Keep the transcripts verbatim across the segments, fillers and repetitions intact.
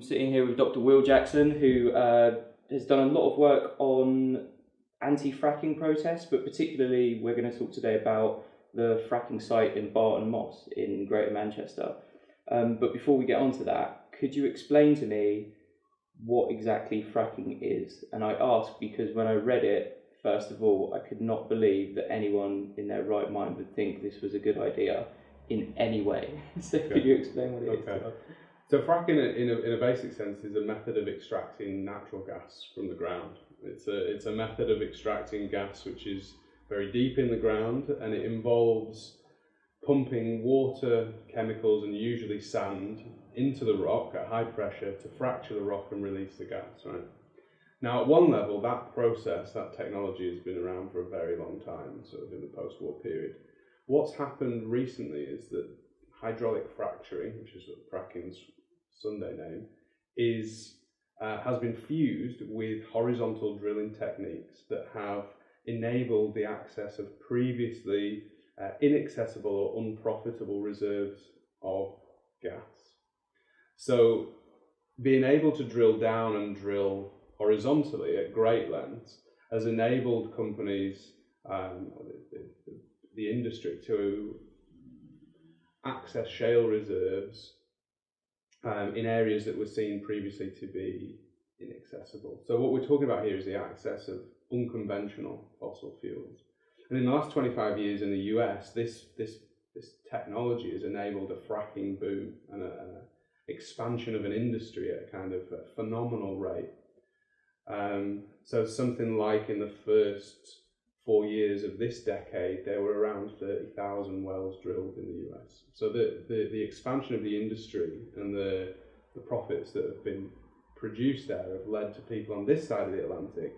I'm sitting here with Doctor Will Jackson, who uh, has done a lot of work on anti-fracking protests, but particularly we're going to talk today about the fracking site in Barton Moss in Greater Manchester. Um, but before we get on to that, could you explain to me what exactly fracking is? And I ask because when I read it, first of all, I could not believe that anyone in their right mind would think this was a good idea in any way. So okay. Could you explain what it okay. is? So fracking, in a, in a basic sense, is a method of extracting natural gas from the ground. It's a, it's a method of extracting gas which is very deep in the ground, and it involves pumping water, chemicals, and usually sand into the rock at high pressure to fracture the rock and release the gas, right? Now, at one level, that process, that technology has been around for a very long time, sort of in the post-war period. What's happened recently is that hydraulic fracturing, which is sort of fracking's Sunday name, is, uh, has been fused with horizontal drilling techniques that have enabled the access of previously uh, inaccessible or unprofitable reserves of gas. So being able to drill down and drill horizontally at great lengths has enabled companies, um, the, the, the industry, to access shale reserves um, in areas that were seen previously to be inaccessible. So what we're talking about here is the access of unconventional fossil fuels. And in the last twenty-five years in the U S, this this this technology has enabled a fracking boom and an expansion of an industry at a kind of a phenomenal rate. Um, so something like in the first four years of this decade, there were around thirty thousand wells drilled in the U S. So the, the, the expansion of the industry and the, the profits that have been produced there have led to people on this side of the Atlantic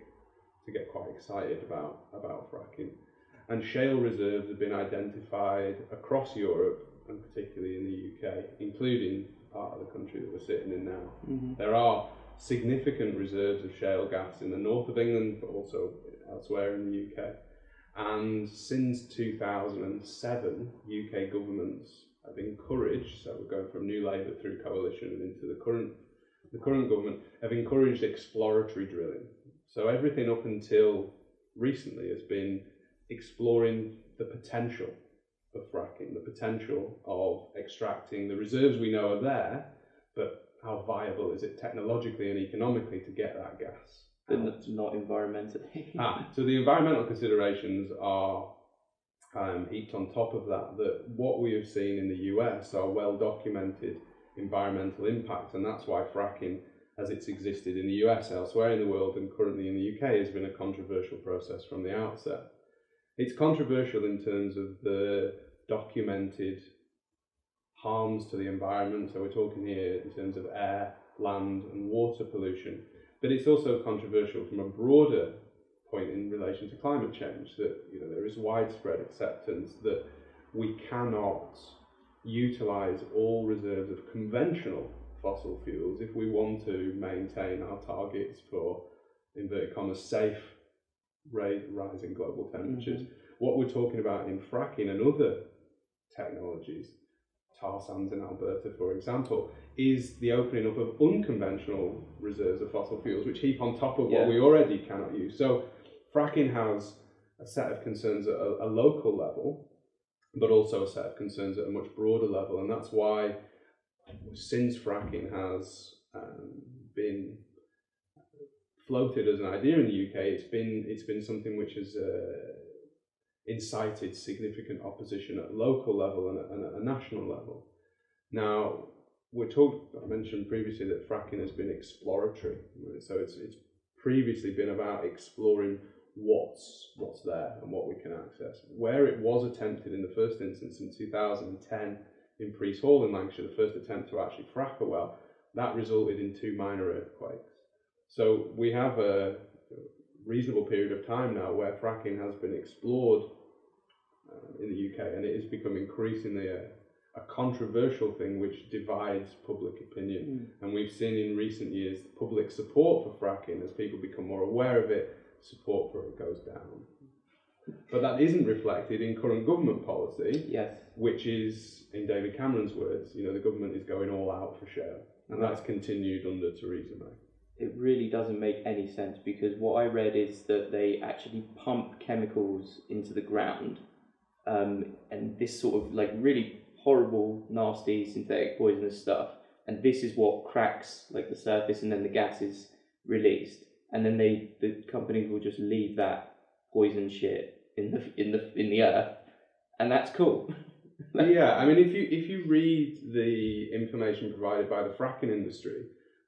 to get quite excited about, about fracking. And shale reserves have been identified across Europe, and particularly in the U K, including part of the country that we're sitting in now. Mm-hmm. There are significant reserves of shale gas in the north of England, but also elsewhere in the U K. And since two thousand seven, U K governments have encouraged, so we're going from New Labour through coalition and into the current, the current government, have encouraged exploratory drilling. So everything up until recently has been exploring the potential of fracking, the potential of extracting the reserves we know are there, but how viable is it technologically and economically to get that gas? And that's not environmentally. ah, so the environmental considerations are um, heaped on top of that, that what we have seen in the U S are well-documented environmental impacts, and that's why fracking, as it's existed in the U S, elsewhere in the world, and currently in the U K, has been a controversial process from the outset. It's controversial in terms of the documented harms to the environment, so we're talking here in terms of air, land, and water pollution, but it's also controversial from a broader point in relation to climate change, that you know, there is widespread acceptance that we cannot utilise all reserves of conventional fossil fuels if we want to maintain our targets for, inverted commas, safe rising global temperatures. Mm-hmm. What we're talking about in fracking and other technologies, tar sands in Alberta, for example, is the opening up of unconventional reserves of fossil fuels, which heap on top of yeah. what we already cannot use. So fracking has a set of concerns at a, a local level, but also a set of concerns at a much broader level, and that's why since fracking has um, been floated as an idea in the U K, it's been it's been something which has uh, incited significant opposition at local level and at, and at a national level. Now, we're talked. I mentioned previously that fracking has been exploratory, right? So it's it's previously been about exploring what's what's there and what we can access. Where it was attempted in the first instance in two thousand ten. In Priest Hall in Lancashire, the first attempt to actually frack a well, that resulted in two minor earthquakes. So we have a reasonable period of time now where fracking has been explored uh, in the U K, and it has become increasingly a, a controversial thing which divides public opinion. Mm. And we've seen in recent years public support for fracking, as people become more aware of it, support for it goes down. But that isn't reflected in current government policy, yes. which is, in David Cameron's words, you know, the government is going all out for shale. and that's continued under Theresa May. It really doesn't make any sense, because what I read is that they actually pump chemicals into the ground, um, and this sort of like really horrible, nasty, synthetic, poisonous stuff, and this is what cracks like the surface, and then the gas is released, and then they the companies will just leave that poison shit in the in the in the earth, and that's cool. Yeah, I mean, if you if you read the information provided by the fracking industry,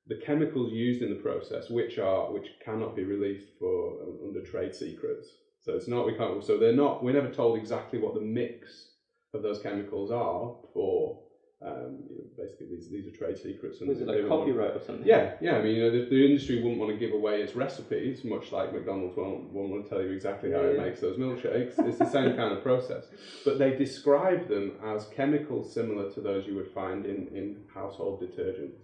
the chemicals used in the process, which are which cannot be released for under trade secrets, so it's not we can't so they're not we're never told exactly what the mix of those chemicals are for. Um, you know, basically, these these are trade secrets. And was it like copyright or something? Yeah, yeah. I mean, you know, the, the industry wouldn't want to give away its recipes, much like McDonald's won't, won't want to tell you exactly how yeah, it yeah. makes those milkshakes. It's the same kind of process, but they describe them as chemicals similar to those you would find in, in household detergents.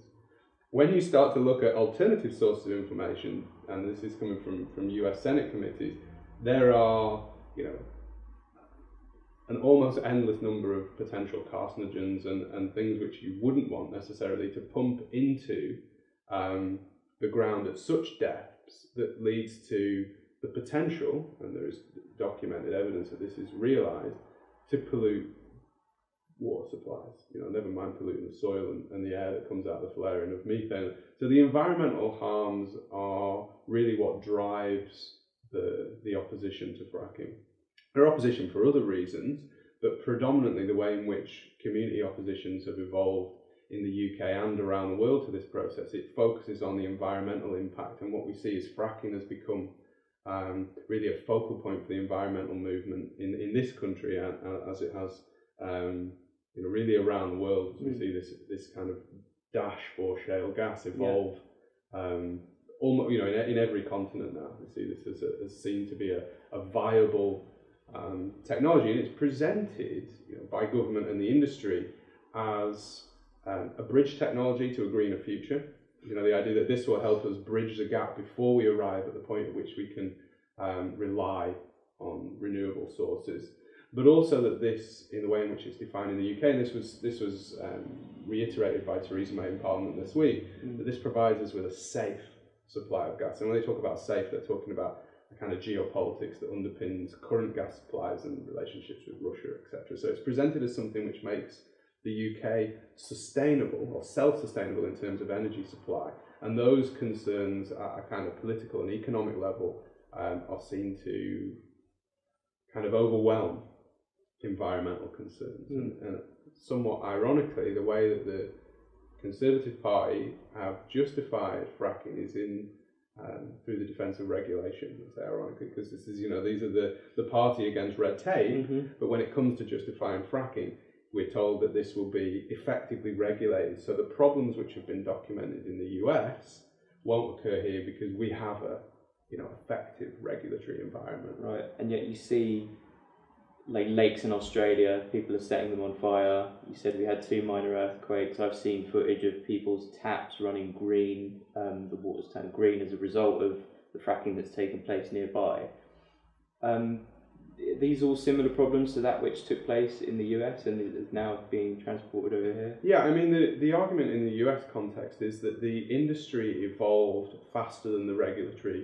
When you start to look at alternative sources of information, and this is coming from from U S Senate committees, there are you know. an almost endless number of potential carcinogens and, and things which you wouldn't want necessarily to pump into um, the ground at such depths that leads to the potential, and there is documented evidence that this is realised, to pollute water supplies. You know, never mind polluting the soil and, and the air that comes out of the flaring of methane. So the environmental harms are really what drives the the opposition to fracking. There are opposition for other reasons, but predominantly the way in which community oppositions have evolved in the U K and around the world to this process, it focuses on the environmental impact, and what we see is fracking has become um, really a focal point for the environmental movement in, in this country, and, uh, as it has um, you know, really around the world, as we mm. see this this kind of dash for shale gas evolve. Yeah. Um, almost, you know, in, in every continent now, we see this as, a, as seen to be a, a viable Um, technology, and it's presented you know, by government and the industry as um, a bridge technology to a greener future. You know, the idea that this will help us bridge the gap before we arrive at the point at which we can um, rely on renewable sources, but also that this, in the way in which it's defined in the U K, and this was this was um, reiterated by Theresa May in Parliament this week, mm. that this provides us with a safe supply of gas. And when they talk about safe, they're talking about the kind of geopolitics that underpins current gas supplies and relationships with Russia, et cetera. So it's presented as something which makes the U K sustainable or self-sustainable in terms of energy supply. And those concerns at a kind of political and economic level um, are seen to kind of overwhelm environmental concerns. Mm. And, and somewhat ironically, the way that the Conservative Party have justified fracking is in Um, through the defence of regulation, let's say ironically, because this is, you know, these are the, the party against red tape, mm-hmm. but when it comes to justifying fracking, we're told that this will be effectively regulated. So the problems which have been documented in the U S won't occur here because we have a, you know, effective regulatory environment. Right, and yet you see, like, lakes in Australia, people are setting them on fire. You said we had two minor earthquakes. I've seen footage of people's taps running green, um, the water's turned green as a result of the fracking that's taken place nearby. Um, these all similar problems to that which took place in the U S and is now being transported over here? Yeah, I mean, the, the argument in the U S context is that the industry evolved faster than the regulatory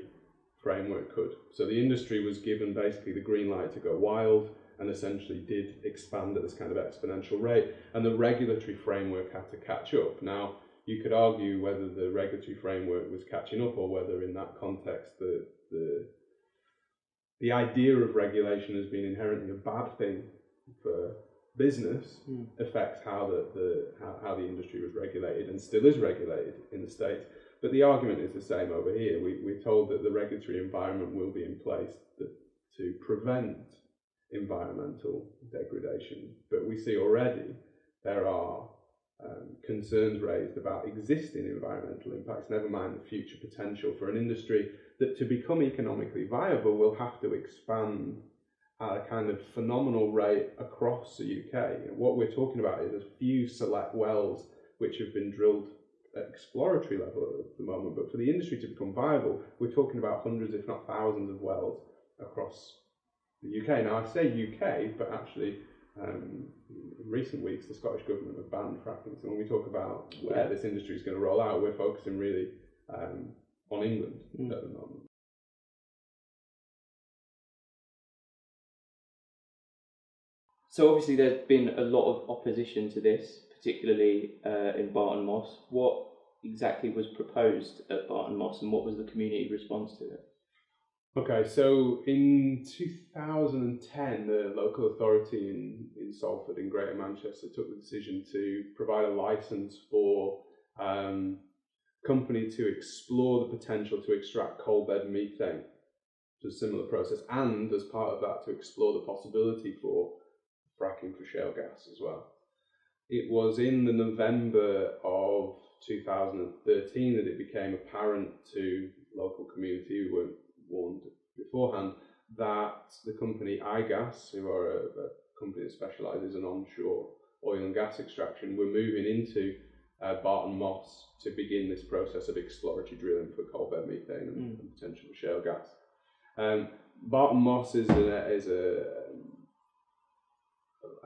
framework could. So the industry was given basically the green light to go wild, and essentially did expand at this kind of exponential rate, and the regulatory framework had to catch up. Now, you could argue whether the regulatory framework was catching up or whether in that context the the, the idea of regulation has been inherently a bad thing for business, mm. affects how the, the how, how the industry was regulated and still is regulated in the States. But the argument is the same over here. We, we're told that the regulatory environment will be in place that, to prevent environmental degradation, but we see already there are um, concerns raised about existing environmental impacts, never mind the future potential for an industry that, to become economically viable, will have to expand at a kind of phenomenal rate across the U K. And what we're talking about is a few select wells which have been drilled at exploratory level at the moment, but for the industry to become viable, we're talking about hundreds, if not thousands, of wells across the U K. Now, I say U K, but actually Um, in recent weeks, the Scottish Government have banned fracking. So when we talk about where yeah. this industry is going to roll out, we're focusing really um, on England mm. at the moment. So obviously there's been a lot of opposition to this, particularly uh, in Barton Moss. What exactly was proposed at Barton Moss and what was the community response to it? Okay, so in two thousand ten, the local authority in, in Salford in Greater Manchester took the decision to provide a licence for a um, company to explore the potential to extract coal bed methane, which is a similar process, and as part of that to explore the possibility for fracking for shale gas as well. It was in the November of two thousand thirteen that it became apparent to local community who weren't warned beforehand that the company iGas, who are a, a company that specialises in onshore oil and gas extraction, were moving into uh, Barton Moss to begin this process of exploratory drilling for coal bed methane mm. and, and potential shale gas. Um, Barton Moss is a, is a um,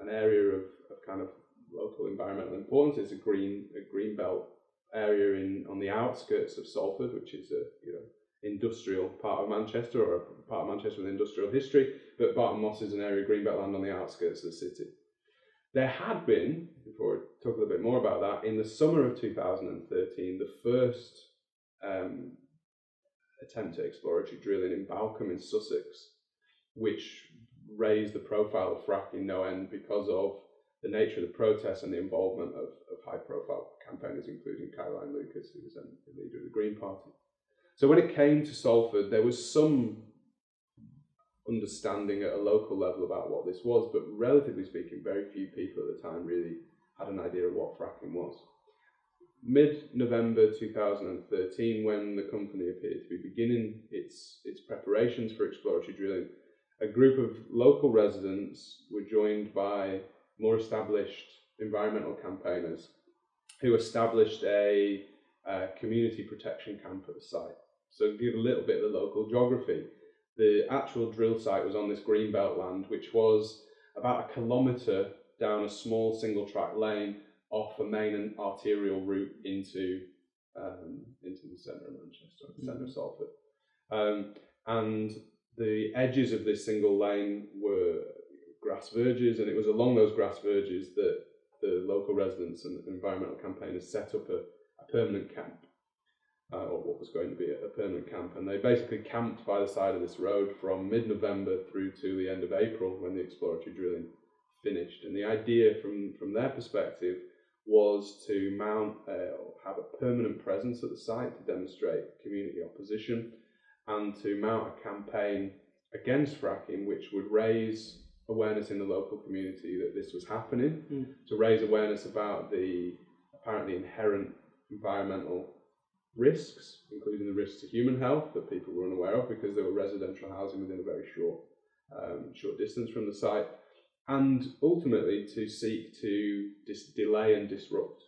an area of, of kind of local environmental importance. It's a green a green belt area in on the outskirts of Salford, which is a you know. industrial part of Manchester, or a part of Manchester with industrial history, but Barton Moss is an area of greenbelt land on the outskirts of the city. There had been, before I talk a little bit more about that, in the summer of two thousand thirteen, the first um, attempt at exploratory drilling in Balcombe in Sussex, which raised the profile of fracking no end because of the nature of the protests and the involvement of, of high-profile campaigners, including Caroline Lucas, who was then the leader of the Green Party. So when it came to Salford, there was some understanding at a local level about what this was, but relatively speaking, very few people at the time really had an idea of what fracking was. Mid-November two thousand thirteen, when the company appeared to be beginning its, its preparations for exploratory drilling, a group of local residents were joined by more established environmental campaigners who established a uh, community protection camp at the site. So give a little bit of the local geography. The actual drill site was on this greenbelt land, which was about a kilometre down a small single track lane off a main arterial route into um, into the centre of Manchester, the mm-hmm. centre of Salford. Um, and the edges of this single lane were grass verges, and it was along those grass verges that the local residents and environmental campaigners set up a, a permanent camp. Uh, or what was going to be a, a permanent camp, and they basically camped by the side of this road from mid-November through to the end of April when the exploratory drilling finished. And the idea from, from their perspective was to mount uh, or have a permanent presence at the site to demonstrate community opposition, and to mount a campaign against fracking which would raise awareness in the local community that this was happening, mm. to raise awareness about the apparently inherent environmental risks, including the risks to human health that people were unaware of because there were residential housing within a very short, um, short distance from the site, and ultimately to seek to dis delay and disrupt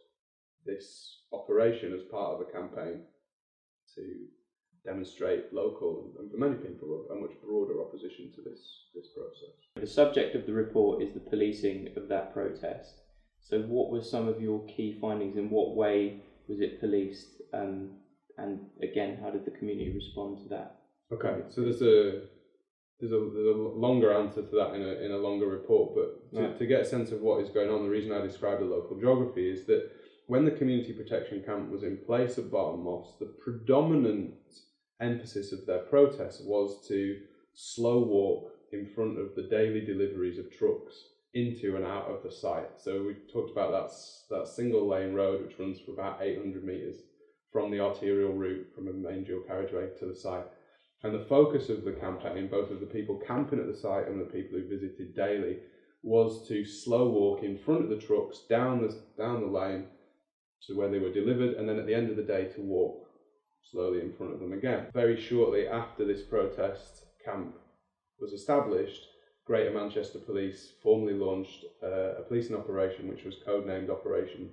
this operation as part of a campaign to demonstrate local, and for many people, a much broader opposition to this, this process. The subject of the report is the policing of that protest. So what were some of your key findings? In what way was it policed? Um, and again, how did the community respond to that? Okay, so there's a there's a, there's a longer answer to that in a, in a longer report, but to, right. to get a sense of what is going on, the reason I described the local geography is that when the community protection camp was in place at Barton Moss, the predominant emphasis of their protest was to slow walk in front of the daily deliveries of trucks into and out of the site. So we talked about that, that single lane road which runs for about eight hundred metres from the arterial route from a main dual carriageway to the site. And the focus of the campaign, both of the people camping at the site and the people who visited daily, was to slow walk in front of the trucks down the, down the lane to where they were delivered, and then at the end of the day to walk slowly in front of them again. Very shortly after this protest camp was established, Greater Manchester Police formally launched uh, a policing operation which was codenamed Operation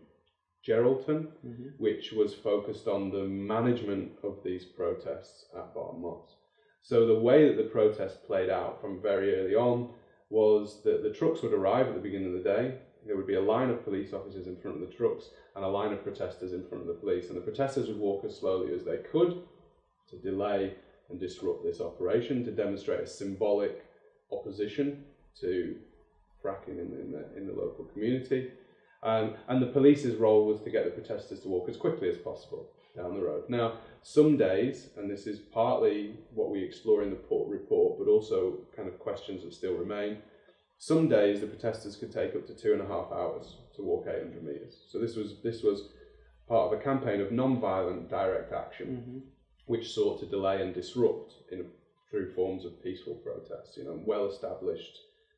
Geraldton, mm-hmm. which was focused on the management of these protests at Barton Moss. So the way that the protests played out from very early on was that the trucks would arrive at the beginning of the day. There would be a line of police officers in front of the trucks and a line of protesters in front of the police, and the protesters would walk as slowly as they could to delay and disrupt this operation, to demonstrate a symbolic opposition to fracking in, in, the, in the local community. Um, and the police's role was to get the protesters to walk as quickly as possible down the road. Now, some days, and this is partly what we explore in the report, but also kind of questions that still remain, some days the protesters could take up to two and a half hours to walk eight hundred metres. So this was, this was part of a campaign of non-violent direct action, mm-hmm. which sought to delay and disrupt in, through forms of peaceful protests, you know, well-established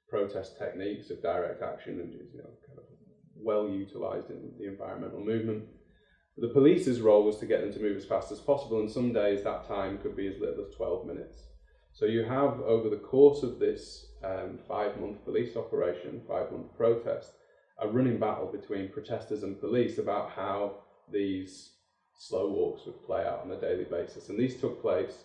protest techniques of direct action, and you know, kind of well utilised in the environmental movement. The police's role was to get them to move as fast as possible, and some days that time could be as little as twelve minutes. So you have, over the course of this um, five-month police operation, five-month protest, a running battle between protesters and police about how these slow walks would play out on a daily basis. And these took place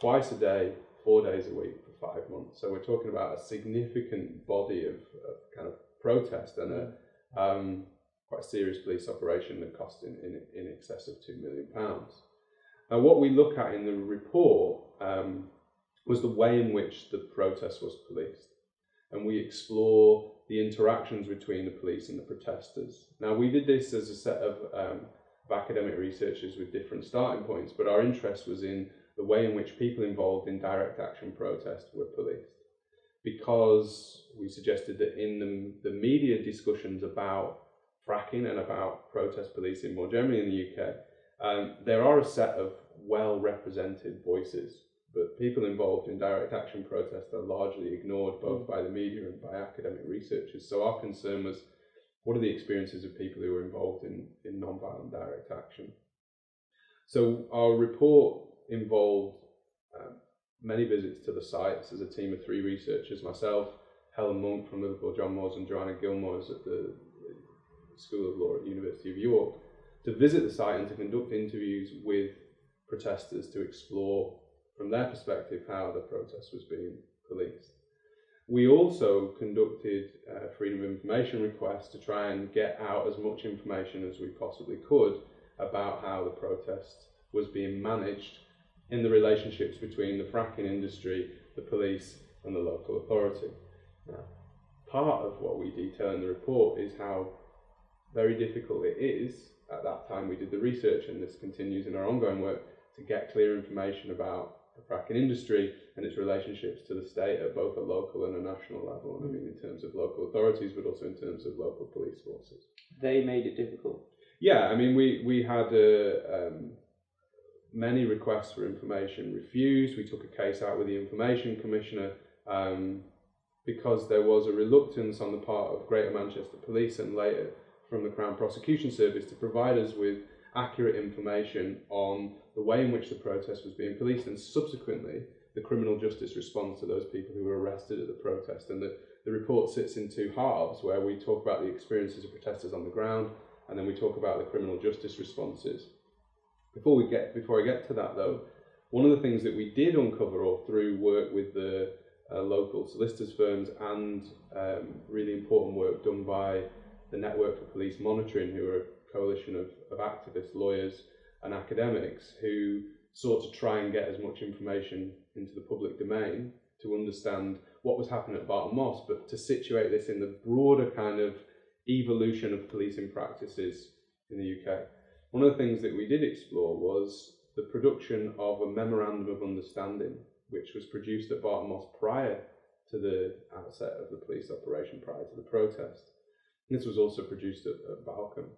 twice a day, four days a week for five months. So we're talking about a significant body of, of kind of protest and a um, quite a serious police operation that cost in, in, in excess of two million pounds. Now, what we look at in the report um, was the way in which the protest was policed, and we explore the interactions between the police and the protesters. Now, we did this as a set of, um, of academic researchers with different starting points, but our interest was in the way in which people involved in direct action protest were policed, because we suggested that in the, the media discussions about fracking and about protest policing more generally in the U K, um, there are a set of well-represented voices, but people involved in direct action protest are largely ignored both by the media and by academic researchers. So our concern was, what are the experiences of people who are involved in, in non-violent direct action? So our report involved um, many visits to the sites as a team of three researchers, myself, Helen Monk from Liverpool John Moores and Joanna Gilmore at the School of Law at the University of York, to visit the site and to conduct interviews with protesters to explore from their perspective how the protest was being policed. We also conducted uh, freedom of information requests to try and get out as much information as we possibly could about how the protest was being managed in the relationships between the fracking industry, the police and the local authority. Now, part of what we detail in the report is how very difficult it is, at that time we did the research and this continues in our ongoing work, to get clear information about the fracking industry and its relationships to the state at both a local and a national level. And I mean in terms of local authorities, but also in terms of local police forces. They made it difficult? Yeah, I mean we, we had a, um, many requests for information refused. We took a case out with the Information Commissioner um, because there was a reluctance on the part of Greater Manchester Police and later from the Crown Prosecution Service to provide us with accurate information on the way in which the protest was being policed and subsequently the criminal justice response to those people who were arrested at the protest. And the, the report sits in two halves where we talk about the experiences of protesters on the ground and then we talk about the criminal justice responses. Before we get, before I get to that though, one of the things that we did uncover all through work with the uh, local solicitors firms and um, really important work done by the Network for Police Monitoring, who are a coalition of, of activists, lawyers and academics who sought to try and get as much information into the public domain to understand what was happening at Barton Moss, but to situate this in the broader kind of evolution of policing practices in the U K. One of the things that we did explore was the production of a memorandum of understanding, which was produced at Barton Moss prior to the outset of the police operation, prior to the protest. This was also produced at, at Balcombe.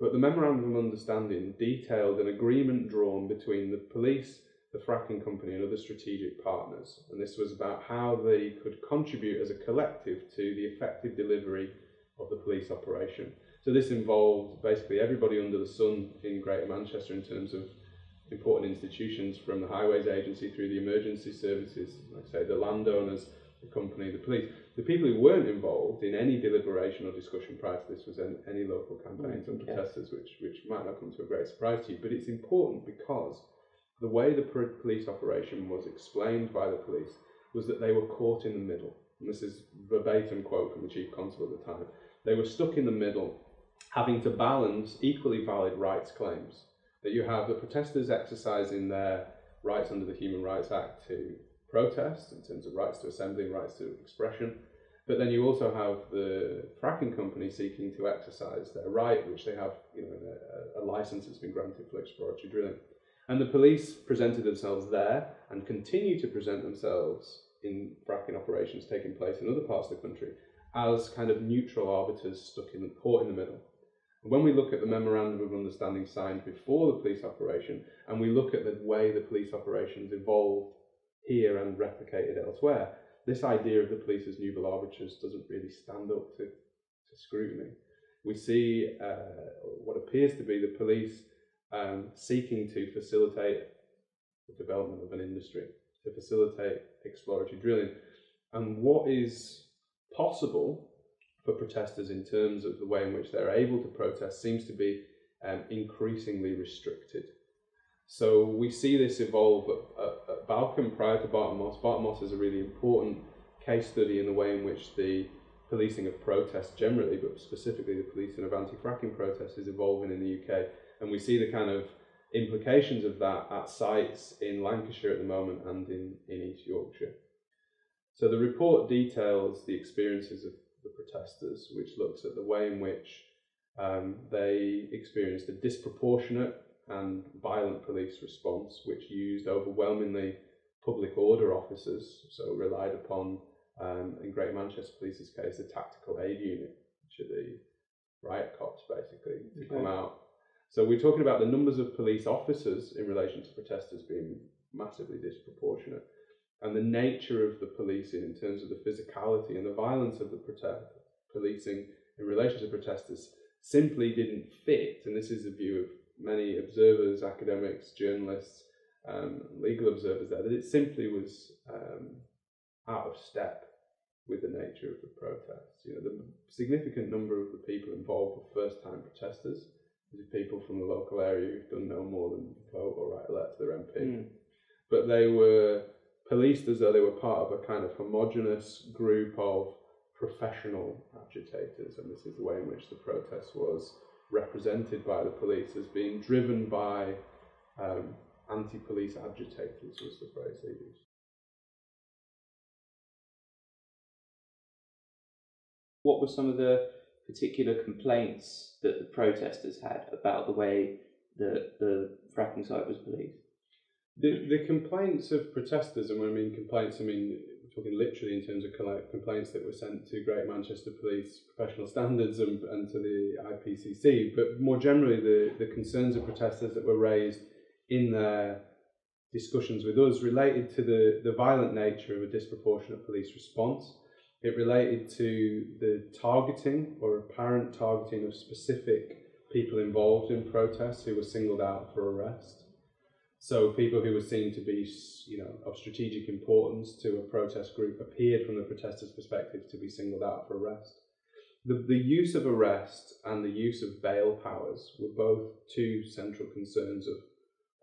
But the Memorandum of Understanding detailed an agreement drawn between the police, the fracking company and other strategic partners. And this was about how they could contribute as a collective to the effective delivery of the police operation. So this involved basically everybody under the sun in Greater Manchester in terms of important institutions, from the Highways Agency through the emergency services, like I say, the landowners, the company, the police. The people who weren't involved in any deliberation or discussion prior to this was any, any local campaigns and protesters, which, which might not come to a great surprise to you, but it's important because the way the police operation was explained by the police was that they were caught in the middle. and this is verbatim quote from the Chief Constable at the time, they were stuck in the middle, having to balance equally valid rights claims. That you have the protesters exercising their rights under the Human Rights Act to protest, in terms of rights to assembly and rights to expression, but then you also have the fracking company seeking to exercise their right, which they have, you know, a, a license that's been granted for exploratory drilling. And the police presented themselves there and continue to present themselves in fracking operations taking place in other parts of the country as kind of neutral arbiters stuck in the port in the middle. When we look at the Memorandum of Understanding signed before the police operation, and we look at the way the police operations evolved here and replicated elsewhere, this idea of the police as neutral arbiters doesn't really stand up to, to scrutiny. We see uh, what appears to be the police um, seeking to facilitate the development of an industry, to facilitate exploratory drilling, and what is possible for protesters in terms of the way in which they're able to protest seems to be um, increasingly restricted. So we see this evolve at, at, at Balcombe prior to Barton Moss. Barton Moss is a really important case study in the way in which the policing of protests generally, but specifically the policing of anti-fracking protests, is evolving in the U K. And we see the kind of implications of that at sites in Lancashire at the moment and in, in East Yorkshire. So the report details the experiences of the protesters, which looks at the way in which um, they experienced a disproportionate and violent police response, which used overwhelmingly public order officers, so relied upon, um, in Greater Manchester Police's case, the Tactical Aid Unit, which are the riot cops, basically, to okay. come out. So we're talking about the numbers of police officers in relation to protesters being massively disproportionate, and the nature of the policing in terms of the physicality and the violence of the prote- policing in relation to protesters simply didn't fit, and this is the view of many observers, academics, journalists, um, legal observers there, that it simply was um, out of step with the nature of the protests. You know, the significant number of the people involved were first-time protesters, these are people from the local area who've done no more than vote or right elect to their M P, mm. but they were policed as though they were part of a kind of homogenous group of professional agitators, and this is the way in which the protest was represented by the police as being driven by um, anti-police agitators, was the phrase they used. What were some of the particular complaints that the protesters had about the way that the fracking site was policed? The, the complaints of protesters, and when I mean complaints, I mean we're talking literally in terms of complaints that were sent to Greater Manchester Police Professional Standards and, and to the I P C C, but more generally the, the concerns of protesters that were raised in their discussions with us related to the, the violent nature of a disproportionate police response. It related to the targeting or apparent targeting of specific people involved in protests who were singled out for arrest. So people who were seen to be, you know, of strategic importance to a protest group appeared from the protesters' perspective to be singled out for arrest. The, the use of arrest and the use of bail powers were both two central concerns of,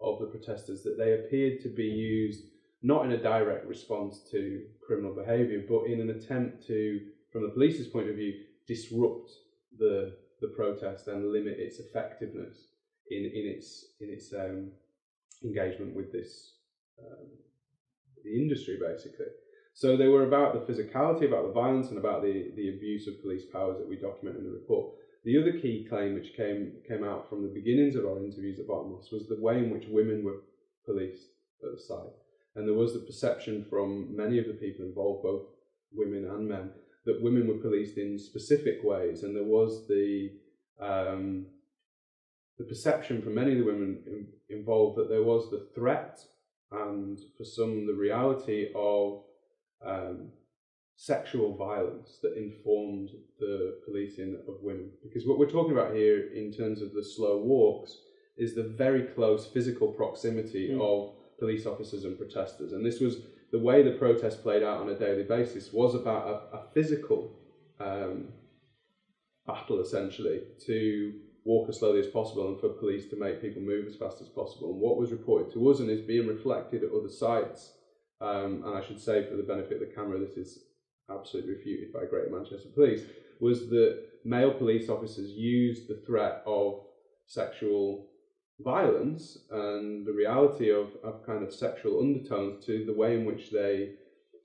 of the protesters, that they appeared to be used not in a direct response to criminal behaviour, but in an attempt to, from the police's point of view, disrupt the, the protest and limit its effectiveness in, in its, in its um, engagement with this um, the industry, basically. So they were about the physicality, about the violence, and about the, the abuse of police powers that we document in the report. The other key claim which came came out from the beginnings of our interviews at Barton Moss was the way in which women were policed at the site. And there was the perception from many of the people involved, both women and men, that women were policed in specific ways, and there was the um, the perception from many of the women in, involved that there was the threat and for some the reality of um, sexual violence that informed the policing of women. Because what we're talking about here in terms of the slow walks is the very close physical proximity mm. of police officers and protesters. And this was the way the protest played out on a daily basis, was about a, a physical um, battle essentially to walk as slowly as possible and for police to make people move as fast as possible. And what was reported to us and is being reflected at other sites, um, and I should say for the benefit of the camera, this is absolutely refuted by Greater Manchester Police, was that male police officers used the threat of sexual violence and the reality of, of kind of sexual undertones to the way in which they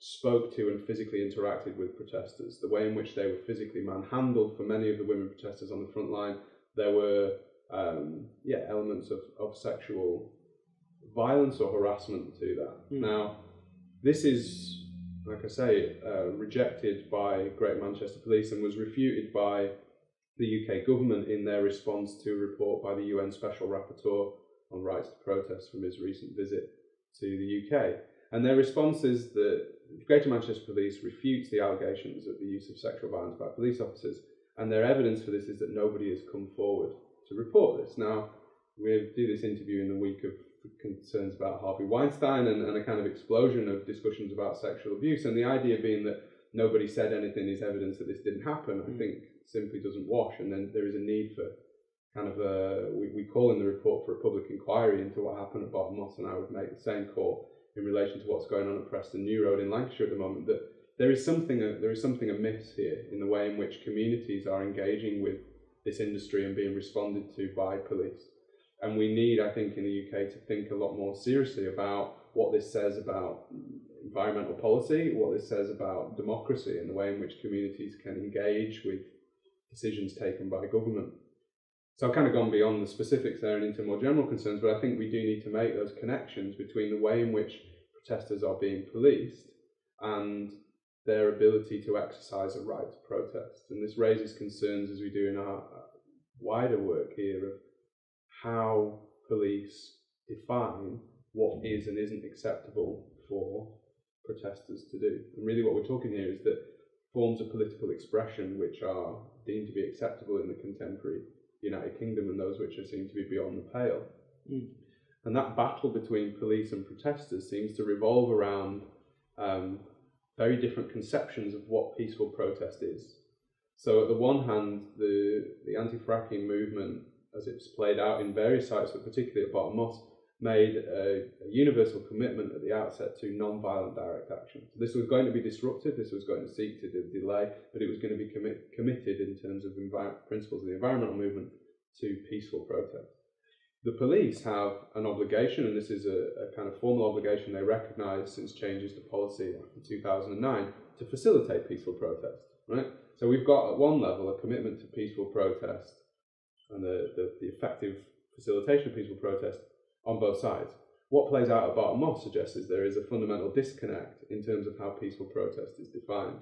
spoke to and physically interacted with protesters, the way in which they were physically manhandled. For many of the women protesters on the front line, there were um, yeah elements of, of sexual violence or harassment to that. Mm. Now, this is, like I say, uh, rejected by Greater Manchester Police and was refuted by the U K government in their response to a report by the U N Special Rapporteur on rights to protest from his recent visit to the U K. And their response is that Greater Manchester Police refutes the allegations of the use of sexual violence by police officers, and their evidence for this is that nobody has come forward to report this. Now, we do this interview in the week of concerns about Harvey Weinstein and, and a kind of explosion of discussions about sexual abuse, and the idea being that nobody said anything is evidence that this didn't happen, I mm. think simply doesn't wash. And then there is a need for kind of a, we, we call in the report for a public inquiry into what happened at Barton Moss, and I would make the same call in relation to what's going on at Preston New Road in Lancashire at the moment, that there is something there is something amiss here in the way in which communities are engaging with this industry and being responded to by police. And we need, I think, in the U K to think a lot more seriously about what this says about environmental policy, what this says about democracy and the way in which communities can engage with decisions taken by government. So I've kind of gone beyond the specifics there and into more general concerns, but I think we do need to make those connections between the way in which protesters are being policed and their ability to exercise a right to protest. And this raises concerns, as we do in our wider work here, of how police define what is and isn't acceptable for protesters to do. And really what we're talking here is that forms of political expression which are deemed to be acceptable in the contemporary United Kingdom and those which are seen to be beyond the pale. Mm. And that battle between police and protesters seems to revolve around um, very different conceptions of what peaceful protest is. So at the one hand, the, the anti-fracking movement, as it's played out in various sites, but particularly at Barton Moss, made a, a universal commitment at the outset to non-violent direct action. So this was going to be disruptive, this was going to seek to delay, but it was going to be commit, committed in terms of principles of the environmental movement to peaceful protest. The police have an obligation, and this is a, a kind of formal obligation they recognise since changes to policy after two thousand nine, to facilitate peaceful protest. Right? So we've got at one level a commitment to peaceful protest and the, the, the effective facilitation of peaceful protest on both sides. What plays out at Barton Moss suggests is there is a fundamental disconnect in terms of how peaceful protest is defined.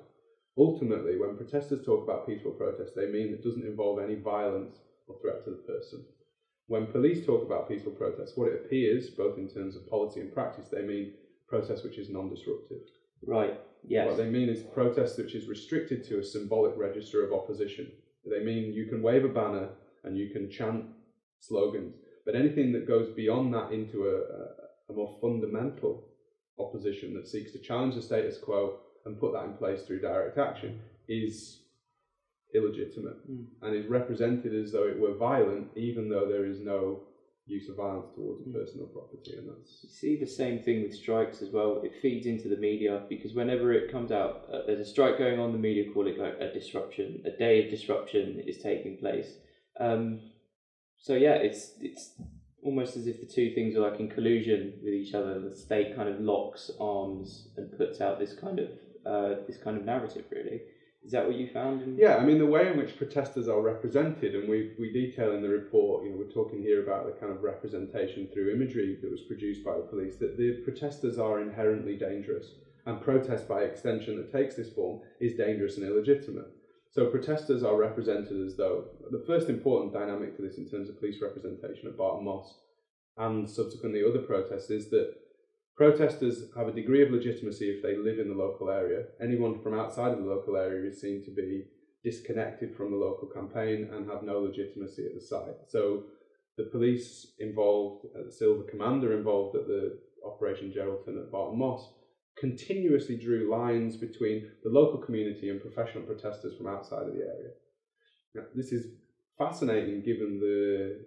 Ultimately, when protesters talk about peaceful protest, they mean it doesn't involve any violence or threat to the person. When police talk about peaceful protest, what it appears, both in terms of policy and practice, they mean protest which is non-disruptive. Right, yes. What they mean is protest which is restricted to a symbolic register of opposition. They mean you can wave a banner and you can chant slogans, but anything that goes beyond that into a, a more fundamental opposition that seeks to challenge the status quo and put that in place through direct action is illegitimate mm. and is represented as though it were violent, even though there is no use of violence towards mm. personal property. And that's... You see the same thing with strikes as well. It feeds into the media, because whenever it comes out, uh, there's a strike going on, the media call it a disruption, a day of disruption is taking place. Um, so yeah, it's it's almost as if the two things are like in collusion with each other. The state kind of locks arms and puts out this kind of uh, this kind of narrative. Really, is that what you found? In- yeah, I mean the way in which protesters are represented, and we we detail in the report. You know, we're talking here about the kind of representation through imagery that was produced by the police. That the protesters are inherently dangerous, and protest by extension that takes this form is dangerous and illegitimate. So protesters are represented as though, the first important dynamic to this in terms of police representation at Barton Moss and subsequently other protests is that protesters have a degree of legitimacy if they live in the local area. Anyone from outside of the local area is seen to be disconnected from the local campaign and have no legitimacy at the site. So the police involved, the Silver Commander involved at the Operation Geraldton at Barton Moss, continuously drew lines between the local community and professional protesters from outside of the area. Now, this is fascinating given the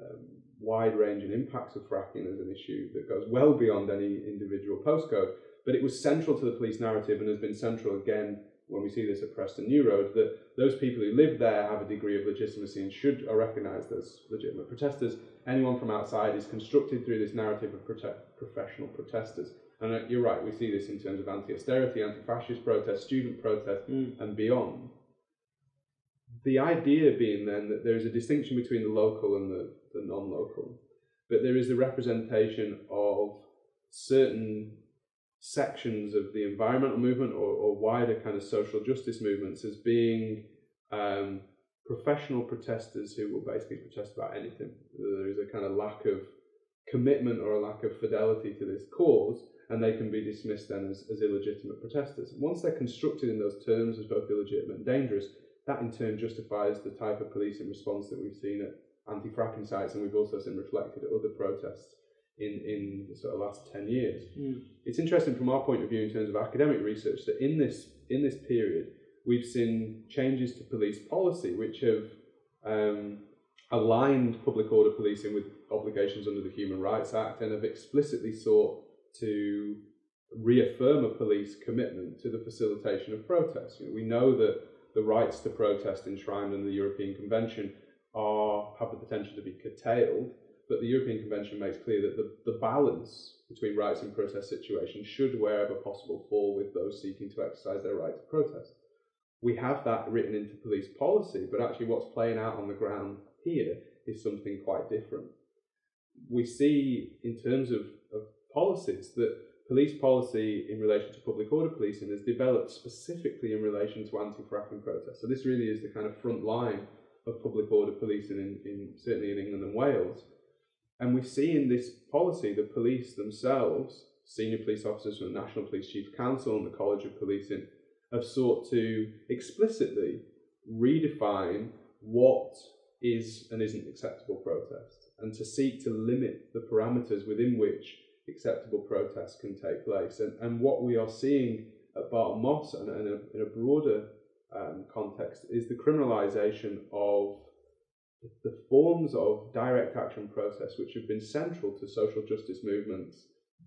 um, wide range and impacts of fracking as an issue that goes well beyond any individual postcode, but it was central to the police narrative and has been central again when we see this at Preston New Road, that those people who live there have a degree of legitimacy and should are recognised as legitimate protesters. Anyone from outside is constructed through this narrative of protect, professional protesters. And uh, you're right, we see this in terms of anti-austerity, anti-fascist protests, student protests, mm. and beyond. The idea being then that there is a distinction between the local and the, the non-local, but there is the representation of certain sections of the environmental movement or, or wider kind of social justice movements as being um, professional protesters who will basically protest about anything. There is a kind of lack of commitment or a lack of fidelity to this cause, and they can be dismissed then as, as illegitimate protesters. Once they're constructed in those terms as both illegitimate and dangerous, that in turn justifies the type of policing response that we've seen at anti-fracking sites, and we've also seen reflected at other protests in, in the sort of last ten years. Mm. It's interesting from our point of view in terms of academic research that in this, in this period, we've seen changes to police policy which have um, aligned public order policing with obligations under the Human Rights Act and have explicitly sought to reaffirm a police commitment to the facilitation of protests. You know, we know that the rights to protest enshrined under the European Convention are, have the potential to be curtailed, but the European Convention makes clear that the, the balance between rights and protest situations should, wherever possible, fall with those seeking to exercise their right to protest. We have that written into police policy, but actually what's playing out on the ground here is something quite different. We see, in terms of, of policies, that police policy in relation to public order policing has developed specifically in relation to anti-fracking protests. So this really is the kind of front line of public order policing, in, in, certainly in England and Wales. And we see in this policy the police themselves, senior police officers from the National Police Chief Council and the College of Policing, have sought to explicitly redefine what is and isn't acceptable protest, and to seek to limit the parameters within which acceptable protests can take place. And, and what we are seeing at Barton Moss and, and a, in a broader um, context is the criminalisation of the forms of direct action protests which have been central to social justice movements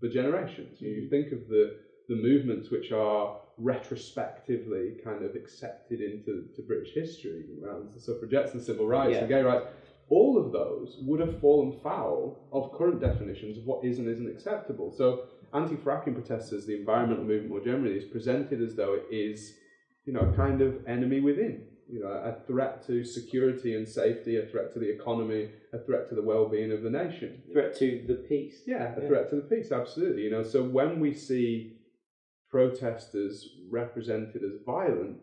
for generations. Mm-hmm. You think of the, the movements which are retrospectively kind of accepted into to British history, around the suffragettes and civil rights yeah. and gay rights. All of those would have fallen foul of current definitions of what is and isn't acceptable. So anti-fracking protesters, the environmental movement more generally, is presented as though it is, you know, a kind of enemy within. You know, a threat to security and safety, a threat to the economy, a threat to the well-being of the nation. A threat to the peace. Yeah, a yeah. threat to the peace, absolutely. You know, so when we see protesters represented as violent,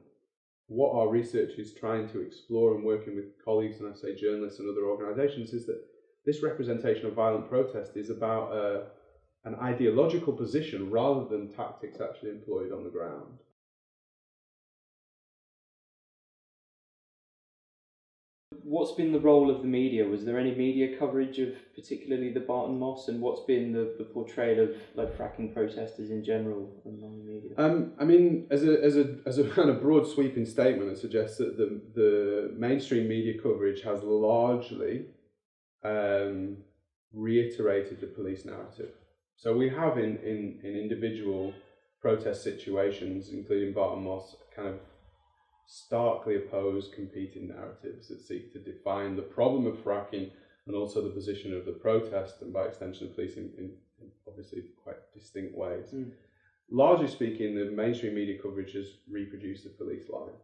what our research is trying to explore and working with colleagues, and I say journalists and other organisations, is that this representation of violent protest is about a, an ideological position rather than tactics actually employed on the ground. What's been the role of the media? Was there any media coverage of particularly the Barton Moss, and what's been the, the portrayal of like fracking protesters in general among the media? Um, I mean, as a as a as a kind of broad sweeping statement, it suggests that the the mainstream media coverage has largely um, reiterated the police narrative. So we have in in, in individual protest situations, including Barton Moss, kind of starkly oppose competing narratives that seek to define the problem of fracking and also the position of the protest, and by extension of policing, in, in obviously quite distinct ways. Mm. Largely speaking, the mainstream media coverage has reproduced the police line.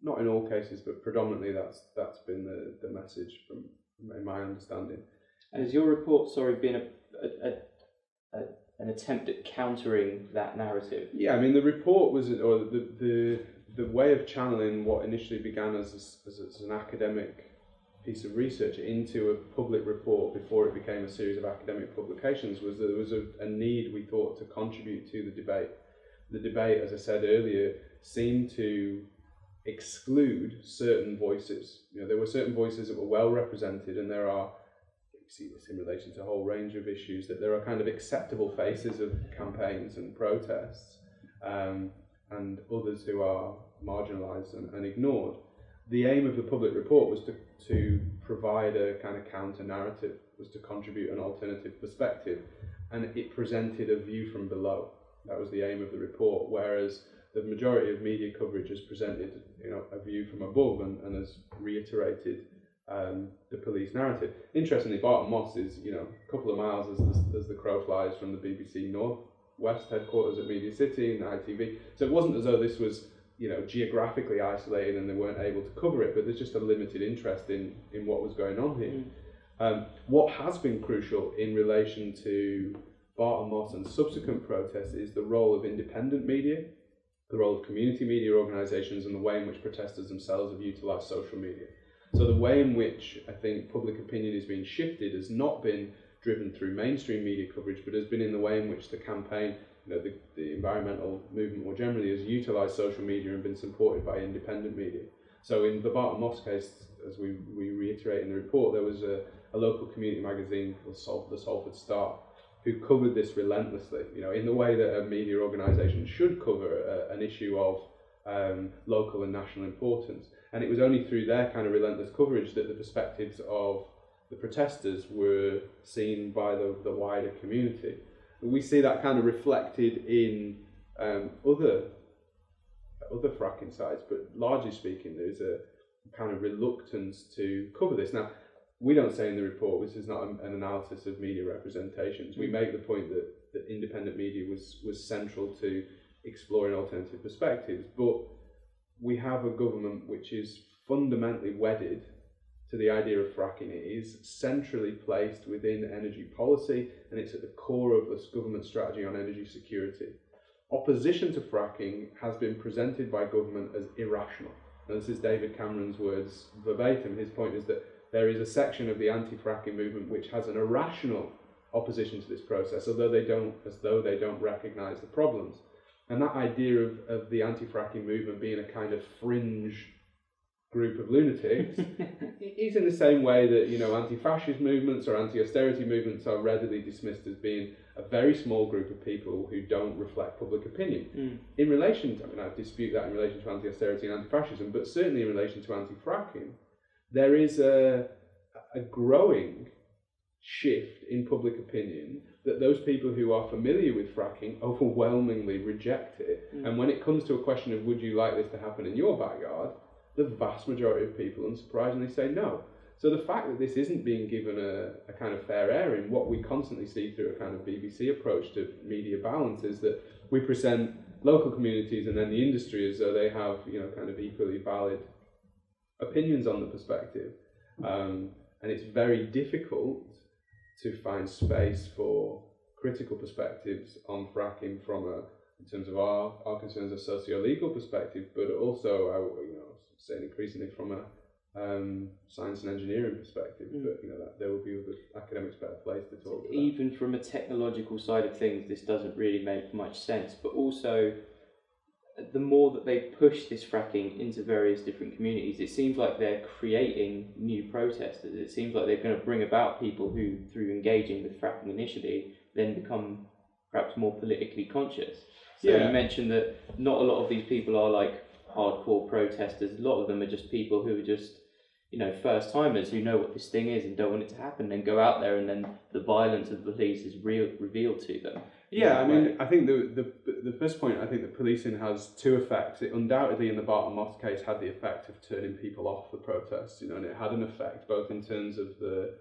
Not in all cases, but predominantly that's that's been the, the message from, in my understanding. And has your report, sorry, been a, a, a, a an attempt at countering that narrative? Yeah, I mean, the report was, or the the The way of channeling what initially began as, a, as an academic piece of research into a public report before it became a series of academic publications was that there was a, a need, we thought, to contribute to the debate. The debate, as I said earlier, seemed to exclude certain voices. You know, there were certain voices that were well represented, and there are, you see this in relation to a whole range of issues, that there are kind of acceptable faces of campaigns and protests, um, and others who are marginalised and, and ignored. The aim of the public report was to, to provide a kind of counter-narrative, was to contribute an alternative perspective, and it presented a view from below. That was the aim of the report, whereas the majority of media coverage has presented, you know, a view from above and, and has reiterated um, the police narrative. Interestingly, Barton Moss is, you know, a couple of miles as the, as the crow flies from the B B C North West headquarters at Media City and I T V. So it wasn't as though this was, you know, geographically isolated and they weren't able to cover it, but there's just a limited interest in, in what was going on here. Mm. Um, what has been crucial in relation to Barton Moss and subsequent protests is the role of independent media, the role of community media organisations, and the way in which protesters themselves have utilised social media. So the way in which I think public opinion is being shifted has not been driven through mainstream media coverage, but has been in the way in which the campaign, you know, the, the environmental movement more generally, has utilised social media and been supported by independent media. So in the Barton Moss case, as we, we reiterate in the report, there was a, a local community magazine called Salf- the Salford Star, who covered this relentlessly, you know, in the way that a media organisation should cover a, an issue of um, local and national importance. And it was only through their kind of relentless coverage that the perspectives of the protesters were seen by the, the wider community. We see that kind of reflected in um, other other fracking sites, but largely speaking, there's a kind of reluctance to cover this. Now, we don't say in the report, this is not an analysis of media representations. We make the point that, that independent media was, was central to exploring alternative perspectives, but we have a government which is fundamentally wedded to the idea of fracking. It is centrally placed within energy policy, and it's at the core of this government strategy on energy security. Opposition to fracking has been presented by government as irrational. Now, this is David Cameron's words verbatim. His point is that there is a section of the anti-fracking movement which has an irrational opposition to this process, although they don't, as though they don't recognise the problems. And that idea of, of the anti-fracking movement being a kind of fringe group of lunatics is in the same way that, you know, anti-fascist movements or anti-austerity movements are readily dismissed as being a very small group of people who don't reflect public opinion. Mm. In relation to, I mean, I dispute that in relation to anti-austerity and anti-fascism, but certainly in relation to anti-fracking, there is a, a growing shift in public opinion that those people who are familiar with fracking overwhelmingly reject it. Mm. And when it comes to a question of would you like this to happen in your backyard, the vast majority of people unsurprisingly say no. So the fact that this isn't being given a, a kind of fair airing, what we constantly see through a kind of B B C approach to media balance is that we present local communities and then the industry as though they have, you know, kind of equally valid opinions on the perspective, um, and it's very difficult to find space for critical perspectives on fracking from a, in terms of our, our concerns, a socio-legal perspective, but also, I, you know, saying increasingly from a um, science and engineering perspective. Mm. But you know, that, there will be other academics better placed to talk about. Even from a technological side of things, this doesn't really make much sense. But also, the more that they push this fracking into various different communities, it seems like they're creating new protesters. It seems like they're going to bring about people who, through engaging with fracking initially, then become perhaps more politically conscious. So yeah. You mentioned that not a lot of these people are like hardcore protesters. A lot of them are just people who are just, you know, first-timers who know what this thing is and don't want it to happen, then go out there and then the violence of the police is real, revealed to them. Yeah, I mean, I think the, the the first point, I think that policing has two effects. It undoubtedly, in the Barton Moss case, had the effect of turning people off the protests, you know, and it had an effect both in terms of the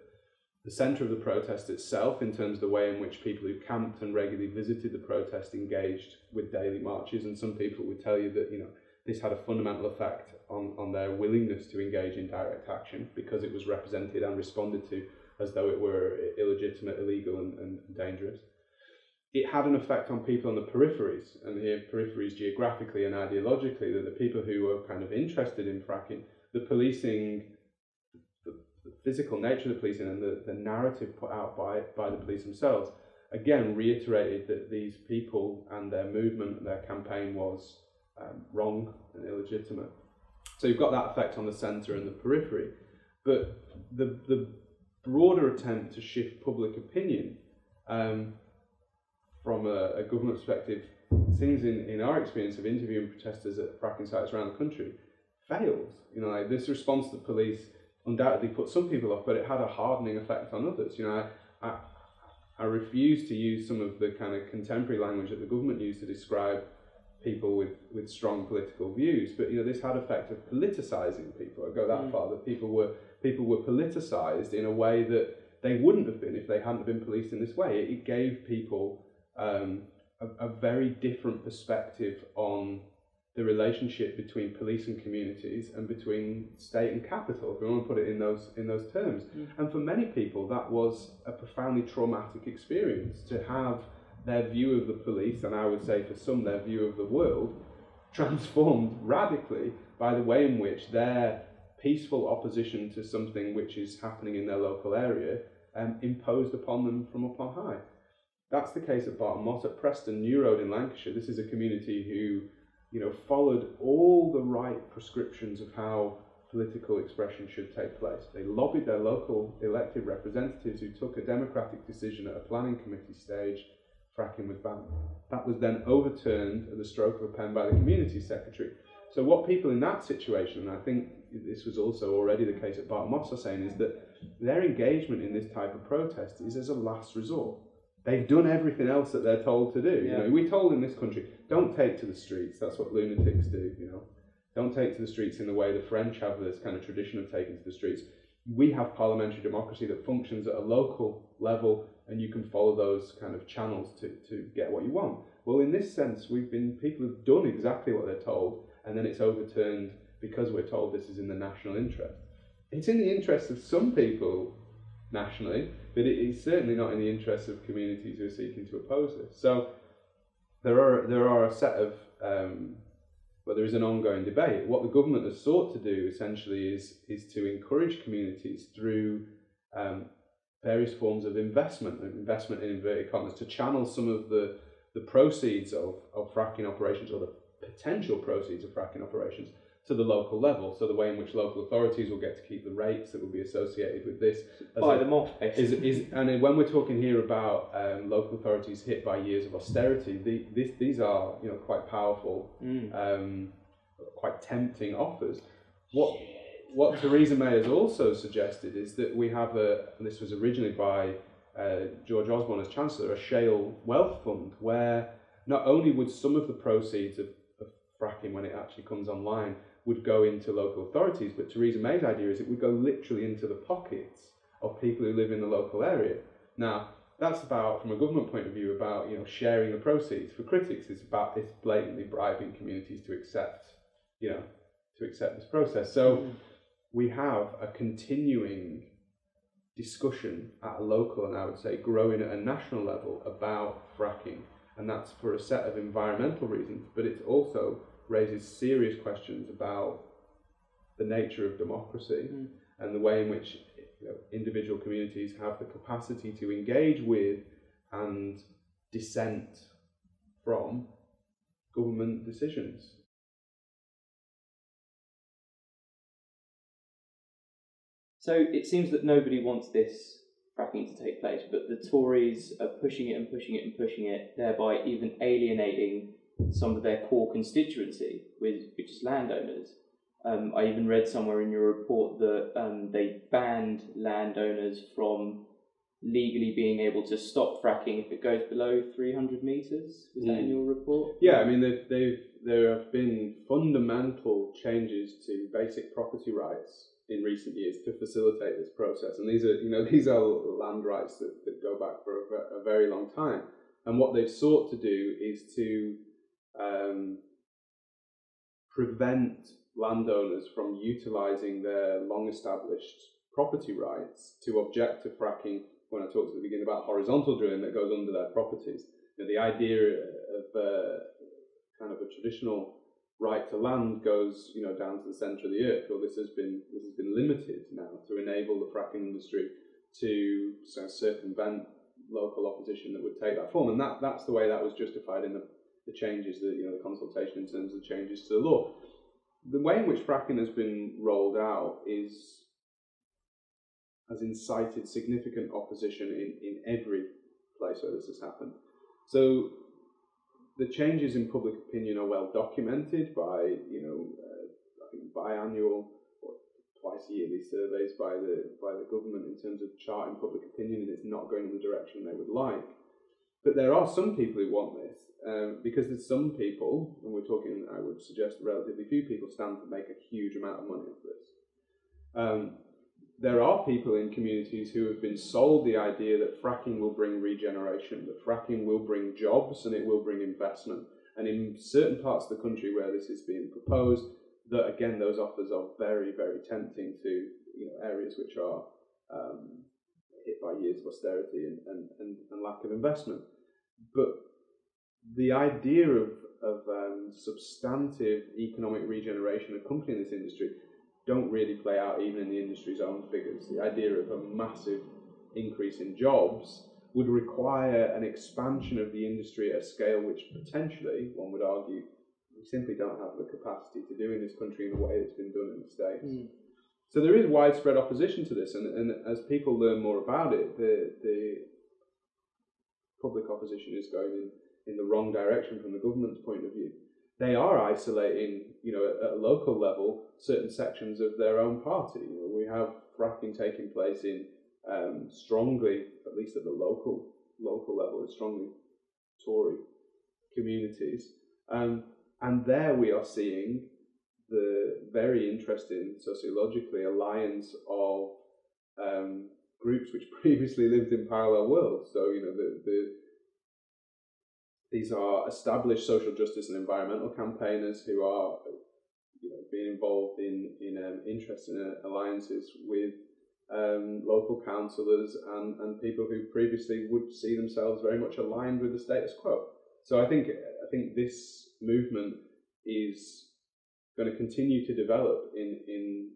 the centre of the protest itself, in terms of the way in which people who camped and regularly visited the protest engaged with daily marches, and some people would tell you that, you know, this had a fundamental effect on, on their willingness to engage in direct action because it was represented and responded to as though it were illegitimate, illegal and, and dangerous. It had an effect on people on the peripheries, and here peripheries geographically and ideologically, that the people who were kind of interested in fracking, the policing, the, the physical nature of the policing and the, the narrative put out by, by the police themselves, again reiterated that these people and their movement and their campaign was um, wrong and illegitimate. So you've got that effect on the centre and the periphery, but the, the broader attempt to shift public opinion um, from a, a government perspective, things in, in our experience of interviewing protesters at fracking sites around the country fails. You know, like this response to the police undoubtedly put some people off, but it had a hardening effect on others. You know, I, I, I refuse to use some of the kind of contemporary language that the government used to describe people with, with strong political views, but you know this had an effect of politicising people. I go that mm. far, that people were people were politicised in a way that they wouldn't have been if they hadn't been policed in this way. It, it gave people um, a, a very different perspective on the relationship between police and communities and between state and capital, if we want to put it in those in those terms. Mm. And for many people, that was a profoundly traumatic experience, to have their view of the police, and I would say for some their view of the world, transformed radically by the way in which their peaceful opposition to something which is happening in their local area um, imposed upon them from up on high. That's the case at Barton Moss. At Preston New Road in Lancashire, this is a community who you know, followed all the right prescriptions of how political expression should take place. They lobbied their local elected representatives, who took a democratic decision at a planning committee stage. Fracking was banned. That was then overturned at the stroke of a pen by the community secretary. So what people in that situation, and I think this was also already the case at Barton Moss, are saying is that their engagement in this type of protest is as a last resort. They've done everything else that they're told to do. Yeah. You know, we're told in this country, don't take to the streets. That's what lunatics do, you know. Don't take to the streets in the way the French have this kind of tradition of taking to the streets. We have parliamentary democracy that functions at a local level, and you can follow those kind of channels to, to get what you want. Well, in this sense, we've been, people have done exactly what they're told, and then it's overturned because we're told this is in the national interest. It's in the interest of some people nationally, but it is certainly not in the interest of communities who are seeking to oppose this. So there are, there are a set of, um, well, there is an ongoing debate. What the government has sought to do essentially is, is to encourage communities through um, various forms of investment, investment in inverted commas, to channel some of the, the proceeds of, of fracking operations, or the potential proceeds of fracking operations, to the local level. So the way in which local authorities will get to keep the rates that will be associated with this. Buy them off, basically. Is, is, and when we're talking here about um, local authorities hit by years of austerity, the, this, these are you know quite powerful, mm. um, quite tempting offers. What, what Theresa May has also suggested is that we have a, and this was originally by uh, George Osborne as Chancellor, a shale wealth fund, where not only would some of the proceeds of, of fracking, when it actually comes online, would go into local authorities, but Theresa May's idea is it would go literally into the pockets of people who live in the local area. Now, that's about, from a government point of view, about you know sharing the proceeds. For critics, it's about it's blatantly bribing communities to accept, you know, to accept this process. So mm. we have a continuing discussion at a local, and I would say growing at a national level, about fracking, and that's for a set of environmental reasons, but it's also raises serious questions about the nature of democracy mm. and the way in which you know, individual communities have the capacity to engage with and dissent from government decisions. So it seems that nobody wants this fracking to take place, but the Tories are pushing it and pushing it and pushing it, thereby even alienating some of their core constituency, with, which is landowners. Um, I even read somewhere in your report that um, they banned landowners from legally being able to stop fracking if it goes below three hundred metres. Was mm. that in your report? Yeah, I mean, they've, they've, there have been fundamental changes to basic property rights in recent years to facilitate this process. And these are, you know, these are land rights that, that go back for a, a very long time. And what they've sought to do is to Um, prevent landowners from utilising their long-established property rights to object to fracking. When I talked at the beginning about horizontal drilling that goes under their properties, you know, the idea of uh, kind of a traditional right to land goes, you know, down to the centre of the earth. Well, this has been this has been limited now to enable the fracking industry to sort of circumvent local opposition that would take that form, and that that's the way that was justified in the. The changes that you know the consultation in terms of changes to the law. The way in which fracking has been rolled out is has incited significant opposition in, in every place where this has happened. So the changes in public opinion are well documented by you know uh, I think biannual or twice yearly surveys by the by the government in terms of charting public opinion, and it's not going in the direction they would like. But there are some people who want this, um, because there's some people, and we're talking, I would suggest, relatively few people stand to make a huge amount of money off this. Um, there are people in communities who have been sold the idea that fracking will bring regeneration, that fracking will bring jobs and it will bring investment. And in certain parts of the country where this is being proposed, that again, those offers are very, very tempting to, you know, areas which are um, hit by years of austerity and, and, and, and lack of investment. But the idea of, of um, substantive economic regeneration accompanying this industry don't really play out even in the industry's own figures. The idea of a massive increase in jobs would require an expansion of the industry at a scale which potentially, one would argue, we simply don't have the capacity to do in this country in the way it's been done in the States. Mm. So there is widespread opposition to this, and, and as people learn more about it, the, the public opposition is going in, in the wrong direction from the government's point of view. They are isolating, you know, at, at a local level, certain sections of their own party. You know, we have fracking taking place in um, strongly, at least at the local local level, in strongly Tory communities, um, and there we are seeing the very interesting, sociologically, alliance of um, groups which previously lived in parallel worlds. So, you know, the, the these are established social justice and environmental campaigners who are, you know, being involved in in um, interesting alliances with um, local councillors and and people who previously would see themselves very much aligned with the status quo. So I think I think this movement is going to continue to develop in, in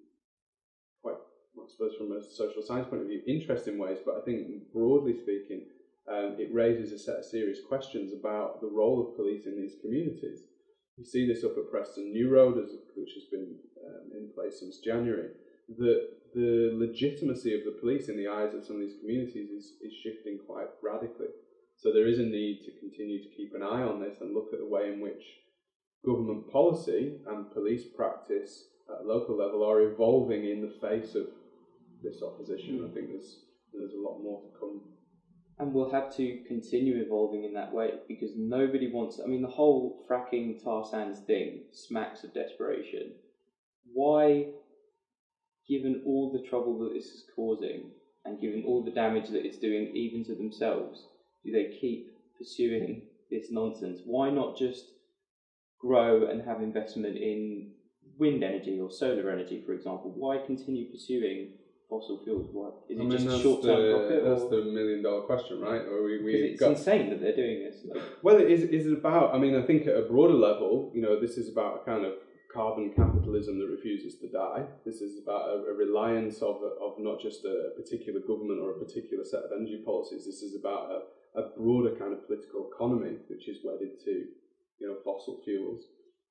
quite, I suppose, from a social science point of view, interesting ways, but I think broadly speaking, um, it raises a set of serious questions about the role of police in these communities. We see this up at Preston New Road, as, which has been um, in place since January, that the legitimacy of the police in the eyes of some of these communities is, is shifting quite radically. So there is a need to continue to keep an eye on this and look at the way in which government policy and police practice at local level are evolving in the face of this opposition. Mm. I think there's there's a lot more to come. And we'll have to continue evolving in that way, because nobody wants, I mean, the whole fracking tar sands thing smacks of desperation. Why, given all the trouble that this is causing and given all the damage that it's doing even to themselves, do they keep pursuing this nonsense? Why not just grow and have investment in wind energy or solar energy, for example? Why continue pursuing fossil fuels? Why is it I mean, just short term profit? That's or? the million dollar question, right? Or we, we it's got... insane that they're doing this. Like... Well, it is. Is about? I mean, I think at a broader level, you know, this is about a kind of carbon capitalism that refuses to die. This is about a, a reliance of of not just a particular government or a particular set of energy policies. This is about a, a broader kind of political economy which is wedded to, you know, fossil fuels.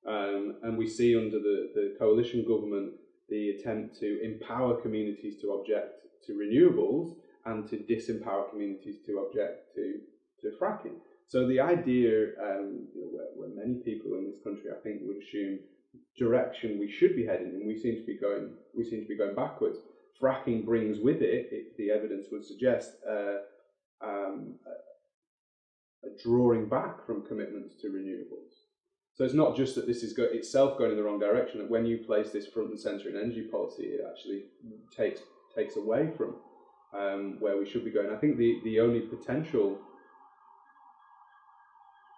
Um, and we see under the, the coalition government the attempt to empower communities to object to renewables and to disempower communities to object to, to fracking. So the idea, um, you know, where, where many people in this country, I think, would assume direction we should be heading, and we seem to be going, we seem to be going backwards. Fracking brings with it, it the evidence would suggest, uh, um, a drawing back from commitments to renewables. So it's not just that this is go itself going in the wrong direction, that when you place this front and centre in energy policy, it actually takes takes away from um, where we should be going. I think the, the only potential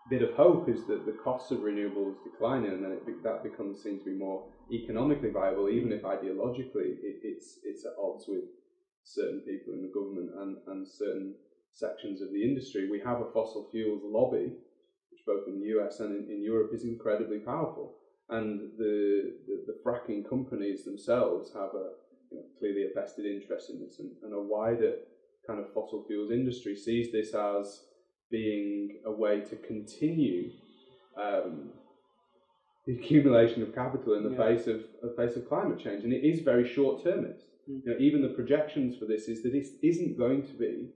bit of hope is that the costs of renewables decline, and then it be that becomes seems to be more economically viable, even if ideologically it, it's, it's at odds with certain people in the government and, and certain sections of the industry. We have a fossil fuels lobby, which both in the U S and in, in Europe is incredibly powerful, and the the, the fracking companies themselves have a, you know, clearly a vested interest in this, and, and a wider kind of fossil fuels industry sees this as being a way to continue um, the accumulation of capital in the yeah. face of the face of climate change, and it is very short-termist. Mm. You know, even the projections for this is that this isn't going to be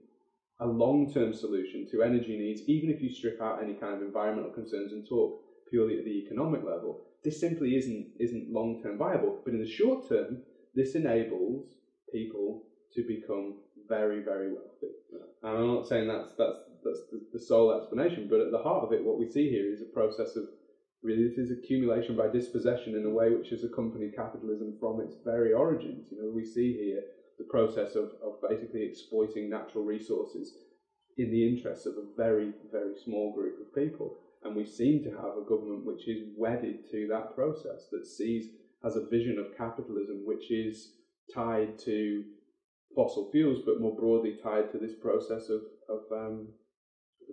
a long-term solution to energy needs, even if you strip out any kind of environmental concerns and talk purely at the economic level. This simply isn't isn't long-term viable. But in the short term, this enables people to become very, very wealthy. And I'm not saying that's that's that's the, the sole explanation. But at the heart of it, what we see here is a process of, really, this is accumulation by dispossession in a way which has accompanied capitalism from its very origins. You know, we see here the process of, of basically exploiting natural resources in the interests of a very, very small group of people. And we seem to have a government which is wedded to that process, that sees, has a vision of capitalism which is tied to fossil fuels, but more broadly tied to this process of, of um,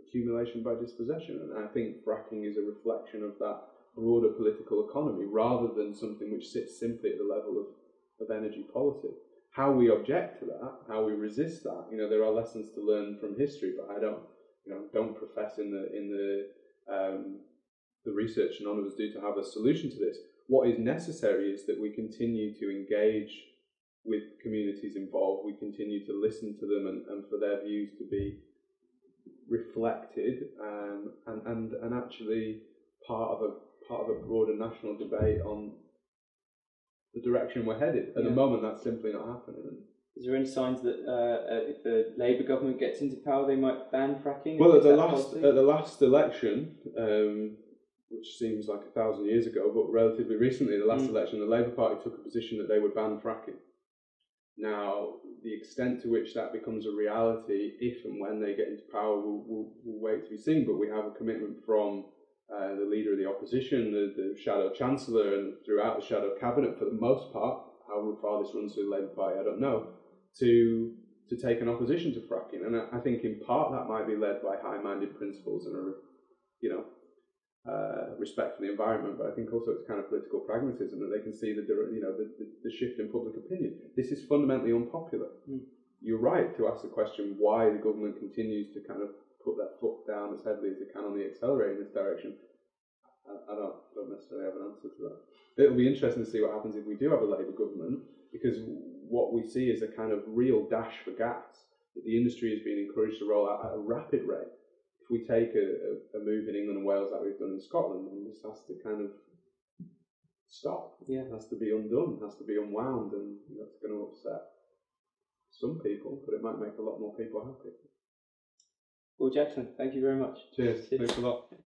accumulation by dispossession. And I think fracking is a reflection of that broader political economy rather than something which sits simply at the level of, of energy policy. How we object to that, how we resist that, you know, there are lessons to learn from history, but I don't, you know, don't profess in the in the um, the research none of us do to have a solution to this. What is necessary is that we continue to engage with communities involved, we continue to listen to them and, and for their views to be reflected um, and, and and actually part of a part of a broader national debate on the direction we're headed. At yeah. the moment, that's simply not happening. Is there any signs that uh, if the Labour government gets into power, they might ban fracking? Well, at the last policy? at the last election, um, which seems like a thousand years ago, but relatively recently, the last mm. election, the Labour Party took a position that they would ban fracking. Now, the extent to which that becomes a reality, if and when they get into power, will will we'll wait to be seen. But we have a commitment from Uh, the leader of the opposition, the, the shadow chancellor, and throughout the shadow cabinet for the most part, how far this runs through the Labour Party, I don't know, to to take an opposition to fracking. And I, I think in part that might be led by high-minded principles and a, you know, uh, respect for the environment, but I think also it's kind of political pragmatism that they can see the you know the, the, the shift in public opinion. This is fundamentally unpopular. Mm. You're right to ask the question why the government continues to kind of put their foot down as heavily as they can on the accelerator in this direction. I, I don't, don't necessarily have an answer to that. It'll be interesting to see what happens if we do have a Labour government, because what we see is a kind of real dash for gas that the industry is being encouraged to roll out at a rapid rate. If we take a, a, a move in England and Wales like we've done in Scotland, then this has to kind of stop. Yeah, it has to be undone, it has to be unwound, and that's going to upset some people, but it might make a lot more people happy. Will Jackson, thank you very much. Cheers. Cheers. Thanks a lot.